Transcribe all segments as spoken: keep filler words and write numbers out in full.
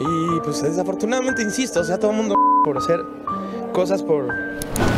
Y pues desafortunadamente, insisto, o sea, todo el mundo por hacer cosas por...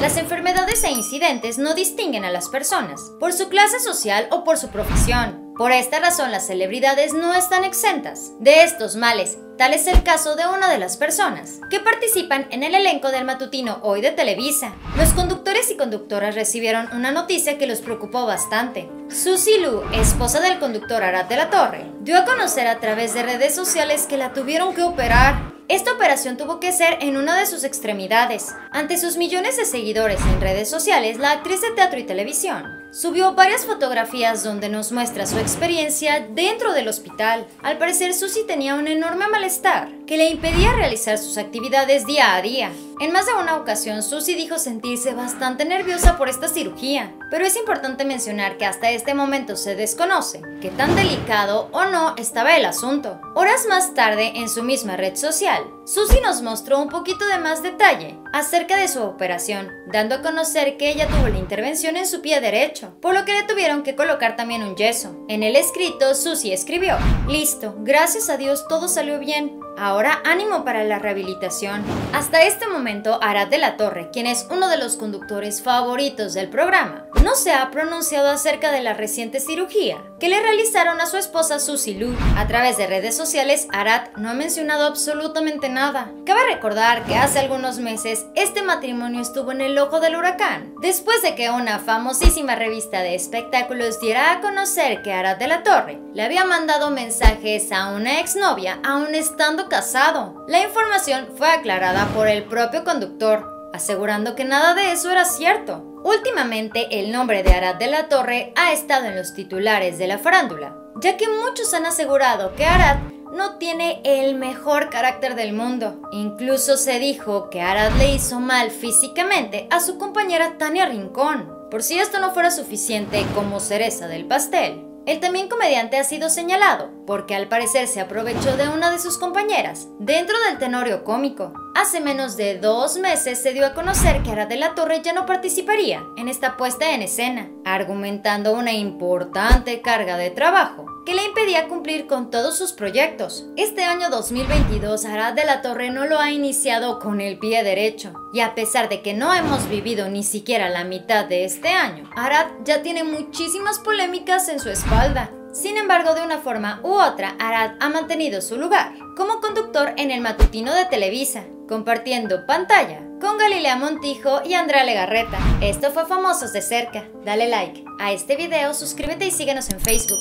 Las enfermedades e incidentes no distinguen a las personas por su clase social o por su profesión. Por esta razón, las celebridades no están exentas de estos males. Tal es el caso de una de las personas que participan en el elenco del matutino Hoy de Televisa. Los conductores y conductoras recibieron una noticia que los preocupó bastante. Susy Lu, esposa del conductor Arath de la Torre, dio a conocer a través de redes sociales que la tuvieron que operar. Esta operación tuvo que ser en una de sus extremidades. Ante sus millones de seguidores en redes sociales, la actriz de teatro y televisión subió varias fotografías donde nos muestra su experiencia dentro del hospital. Al parecer, Susy tenía un enorme malestar que le impedía realizar sus actividades día a día. En más de una ocasión, Susy dijo sentirse bastante nerviosa por esta cirugía, pero es importante mencionar que hasta este momento se desconoce qué tan delicado o no estaba el asunto. Horas más tarde, en su misma red social, Susy nos mostró un poquito de más detalle acerca de su operación, dando a conocer que ella tuvo la intervención en su pie derecho, por lo que le tuvieron que colocar también un yeso. En el escrito, Susy escribió: "Listo, gracias a Dios todo salió bien. Ahora ánimo para la rehabilitación". Hasta este momento, Arath de la Torre, quien es uno de los conductores favoritos del programa, no se ha pronunciado acerca de la reciente cirugía que le realizaron a su esposa Susy Lu. A través de redes sociales, Arath no ha mencionado absolutamente nada. Cabe recordar que hace algunos meses este matrimonio estuvo en el ojo del huracán, después de que una famosísima revista de espectáculos diera a conocer que Arath de la Torre le había mandado mensajes a una exnovia aún estando casado. La información fue aclarada por el propio conductor, asegurando que nada de eso era cierto. Últimamente, el nombre de Arath de la Torre ha estado en los titulares de la farándula, ya que muchos han asegurado que Arath no tiene el mejor carácter del mundo. Incluso se dijo que Arath le hizo mal físicamente a su compañera Tania Rincón. Por si esto no fuera suficiente como cereza del pastel, el también comediante ha sido señalado porque al parecer se aprovechó de una de sus compañeras dentro del tenorio cómico. Hace menos de dos meses se dio a conocer que Arath de la Torre ya no participaría en esta puesta en escena, argumentando una importante carga de trabajo que le impedía cumplir con todos sus proyectos. Este año dos mil veintidós, Arath de la Torre no lo ha iniciado con el pie derecho, y a pesar de que no hemos vivido ni siquiera la mitad de este año, Arath ya tiene muchísimas polémicas en su espalda. Sin embargo, de una forma u otra, Arath ha mantenido su lugar como conductor en el matutino de Televisa, compartiendo pantalla con Galilea Montijo y Andrea Legarreta. Esto fue Famosos de Cerca. Dale like a este video, suscríbete y síguenos en Facebook.